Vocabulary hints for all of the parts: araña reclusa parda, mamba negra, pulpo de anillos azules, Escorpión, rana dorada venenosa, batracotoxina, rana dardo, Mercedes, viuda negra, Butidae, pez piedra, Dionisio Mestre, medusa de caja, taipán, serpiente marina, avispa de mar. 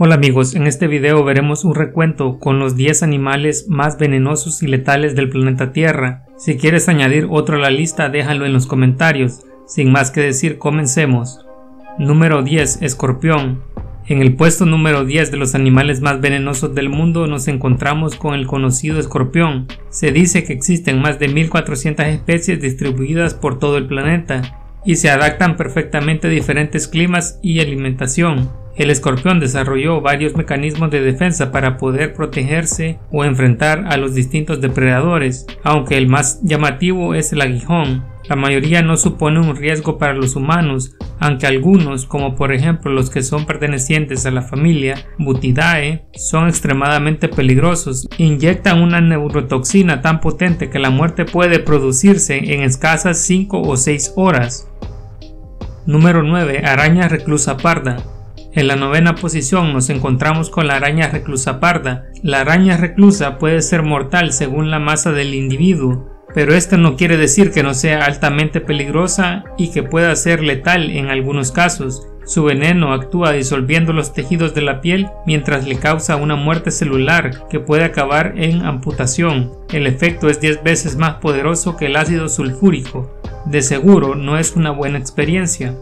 Hola amigos, en este video veremos un recuento con los 10 animales más venenosos y letales del planeta Tierra. Si quieres añadir otro a la lista, déjalo en los comentarios. Sin más que decir, comencemos. Número 10. Escorpión. En el puesto número 10 de los animales más venenosos del mundo nos encontramos con el conocido escorpión. Se dice que existen más de 1400 especies distribuidas por todo el planeta y se adaptan perfectamente a diferentes climas y alimentación. El escorpión desarrolló varios mecanismos de defensa para poder protegerse o enfrentar a los distintos depredadores, aunque el más llamativo es el aguijón. La mayoría no supone un riesgo para los humanos, aunque algunos, como por ejemplo los que son pertenecientes a la familia Butidae, son extremadamente peligrosos. Inyectan una neurotoxina tan potente que la muerte puede producirse en escasas 5 o 6 horas. Número 9. Araña reclusa parda. En la novena posición nos encontramos con la araña reclusa parda. La araña reclusa puede ser mortal según la masa del individuo, pero esto no quiere decir que no sea altamente peligrosa y que pueda ser letal en algunos casos. Su veneno actúa disolviendo los tejidos de la piel, mientras le causa una muerte celular que puede acabar en amputación. El efecto es 10 veces más poderoso que el ácido sulfúrico. De seguro no es una buena experiencia.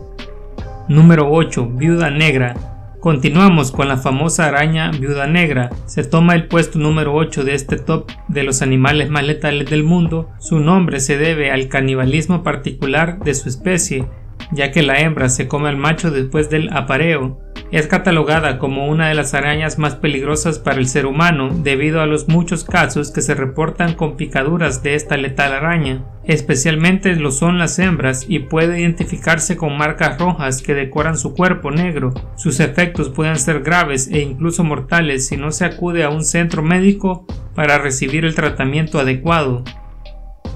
Número 8. Viuda negra. Continuamos con la famosa araña viuda negra. Se toma el puesto número 8 de este top de los animales más letales del mundo. Su nombre se debe al canibalismo particular de su especie, ya que la hembra se come al macho después del apareo. Es catalogada como una de las arañas más peligrosas para el ser humano debido a los muchos casos que se reportan con picaduras de esta letal araña. Especialmente lo son las hembras y puede identificarse con marcas rojas que decoran su cuerpo negro. Sus efectos pueden ser graves e incluso mortales si no se acude a un centro médico para recibir el tratamiento adecuado.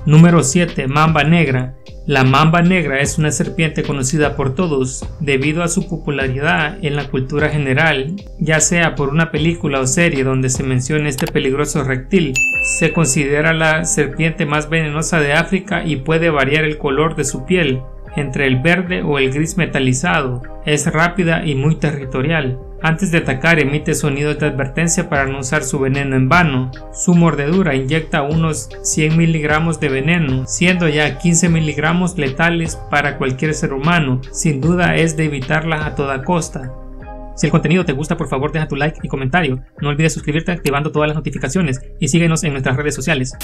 Número 7. Mamba negra. La mamba negra es una serpiente conocida por todos debido a su popularidad en la cultura general, ya sea por una película o serie donde se menciona este peligroso reptil. Se considera la serpiente más venenosa de África y puede variar el color de su piel, entre el verde o el gris metalizado. Es rápida y muy territorial. Antes de atacar emite sonidos de advertencia para no usar su veneno en vano. Su mordedura inyecta unos 100 miligramos de veneno, siendo ya 15 miligramos letales para cualquier ser humano. Sin duda es de evitarlas a toda costa. Si el contenido te gusta, por favor deja tu like y comentario. No olvides suscribirte activando todas las notificaciones y síguenos en nuestras redes sociales.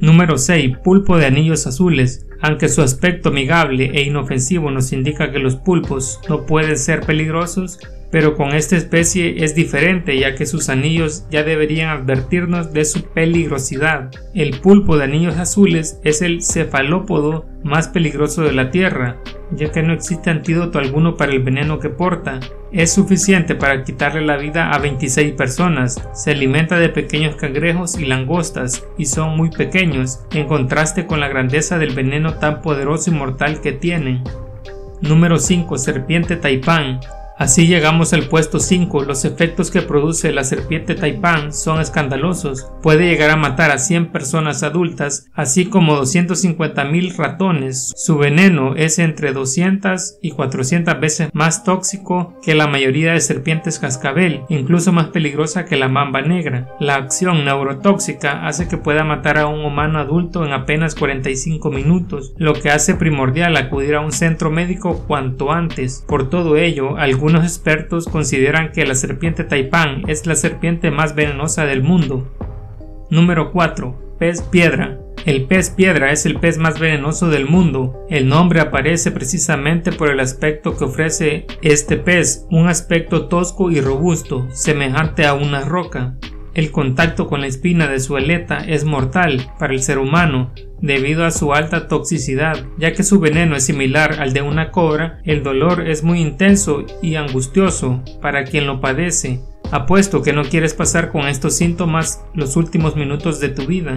Número 6. Pulpo de anillos azules. Aunque su aspecto amigable e inofensivo nos indica que los pulpos no pueden ser peligrosos, pero con esta especie es diferente, ya que sus anillos ya deberían advertirnos de su peligrosidad. El pulpo de anillos azules es el cefalópodo más peligroso de la Tierra, ya que no existe antídoto alguno para el veneno que porta. Es suficiente para quitarle la vida a 26 personas. Se alimenta de pequeños cangrejos y langostas, y son muy pequeños, en contraste con la grandeza del veneno tan poderoso y mortal que tienen. Número 5. Serpiente taipán. Así llegamos al puesto 5. Los efectos que produce la serpiente taipán son escandalosos. Puede llegar a matar a 100 personas adultas, así como 250.000 ratones. Su veneno es entre 200 y 400 veces más tóxico que la mayoría de serpientes cascabel, incluso más peligrosa que la mamba negra. La acción neurotóxica hace que pueda matar a un humano adulto en apenas 45 minutos, lo que hace primordial acudir a un centro médico cuanto antes. Por todo ello, algunos expertos consideran que la serpiente taipán es la serpiente más venenosa del mundo. Número 4. Pez piedra. El pez piedra es el pez más venenoso del mundo. El nombre aparece precisamente por el aspecto que ofrece este pez, un aspecto tosco y robusto, semejante a una roca. El contacto con la espina de su aleta es mortal para el ser humano, debido a su alta toxicidad, ya que su veneno es similar al de una cobra. El dolor es muy intenso y angustioso para quien lo padece. Apuesto que no quieres pasar con estos síntomas los últimos minutos de tu vida.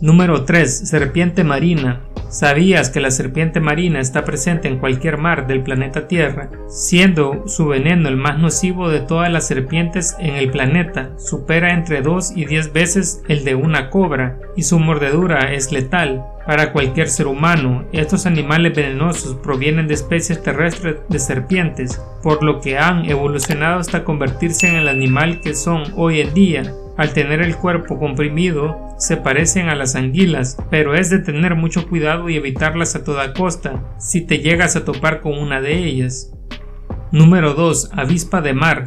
Número 3. Serpiente marina. ¿Sabías que la serpiente marina está presente en cualquier mar del planeta Tierra, siendo su veneno el más nocivo de todas las serpientes en el planeta? Supera entre 2 y 10 veces el de una cobra y su mordedura es letal para cualquier ser humano. Estos animales venenosos provienen de especies terrestres de serpientes, por lo que han evolucionado hasta convertirse en el animal que son hoy en día. Al tener el cuerpo comprimido, se parecen a las anguilas, pero es de tener mucho cuidado y evitarlas a toda costa si te llegas a topar con una de ellas. Número 2. Avispa de mar.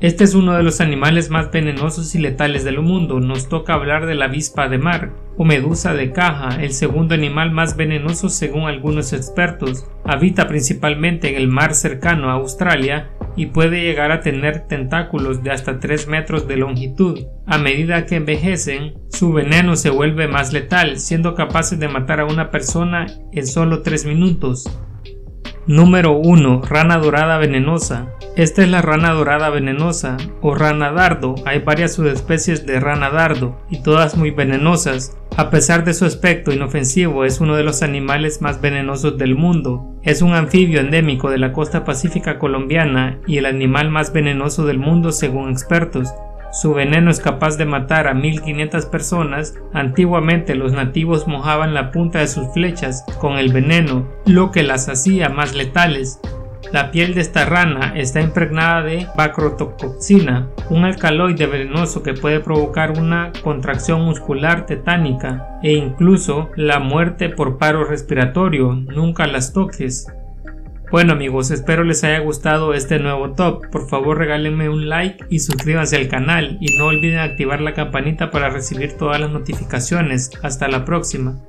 Este es uno de los animales más venenosos y letales del mundo. Nos toca hablar de la avispa de mar o medusa de caja, el segundo animal más venenoso según algunos expertos. Habita principalmente en el mar cercano a Australia y puede llegar a tener tentáculos de hasta 3 metros de longitud. A medida que envejecen, su veneno se vuelve más letal, siendo capaces de matar a una persona en solo 3 minutos. Número 1. Rana dorada venenosa. Esta es la rana dorada venenosa o rana dardo. Hay varias subespecies de rana dardo y todas muy venenosas. A pesar de su aspecto inofensivo, es uno de los animales más venenosos del mundo. Es un anfibio endémico de la costa pacífica colombiana y el animal más venenoso del mundo según expertos. Su veneno es capaz de matar a 1500 personas. Antiguamente los nativos mojaban la punta de sus flechas con el veneno, lo que las hacía más letales. La piel de esta rana está impregnada de batracotoxina, un alcaloide venenoso que puede provocar una contracción muscular tetánica e incluso la muerte por paro respiratorio. Nunca las toques. Bueno amigos, espero les haya gustado este nuevo top. Por favor regálenme un like y suscríbanse al canal y no olviden activar la campanita para recibir todas las notificaciones. Hasta la próxima.